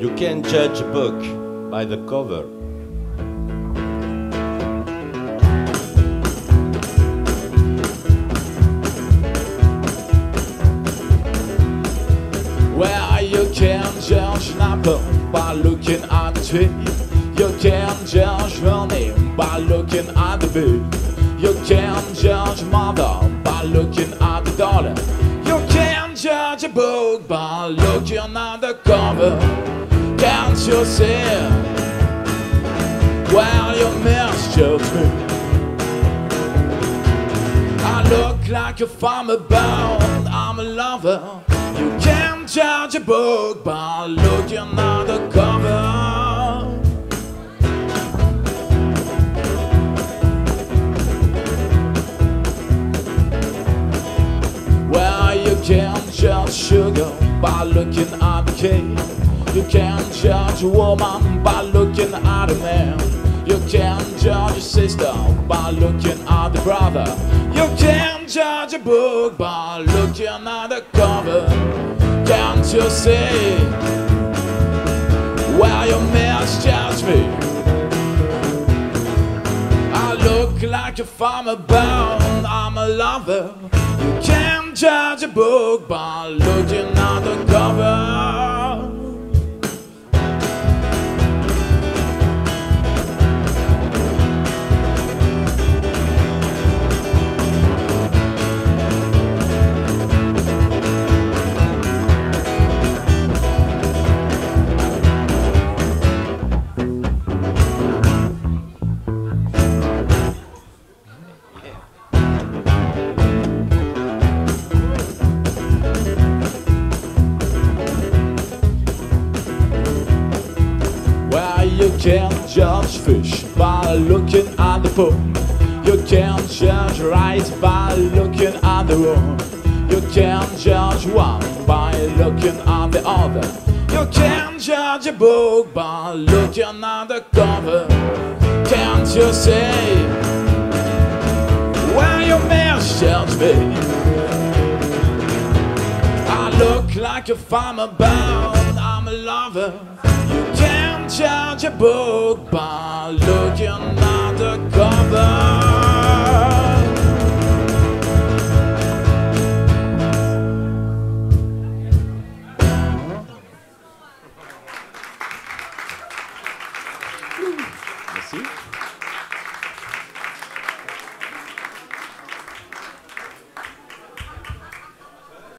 You can't judge a book by the cover. Well, you can judge an apple by looking at the tree. You can judge her name by looking at the bee. You can judge mother by looking at the daughter. You can judge a book by looking at the cover. Can't you see? Well, you misjudge me. I look like a farmer, but I'm a lover. You can't judge a book by looking at the cover. Well, you can't judge sugar by looking at the cake. You can't judge a woman by looking at a man. You can't judge a sister by looking at the brother. You can't judge a book by looking at the cover. Can't you see? Well, you misjudge me. I look like a farmer, but I'm a lover. You can't judge a book by looking at the cover. You can't judge fish by looking at the pool. You can't judge rice by looking at the room. You can't judge one by looking at the other. You can't judge a book by looking at the cover. Can't you see? Well, you misjudge me. I look like a farmer, but I'm a lover. You can't judge a book by looking at the cover.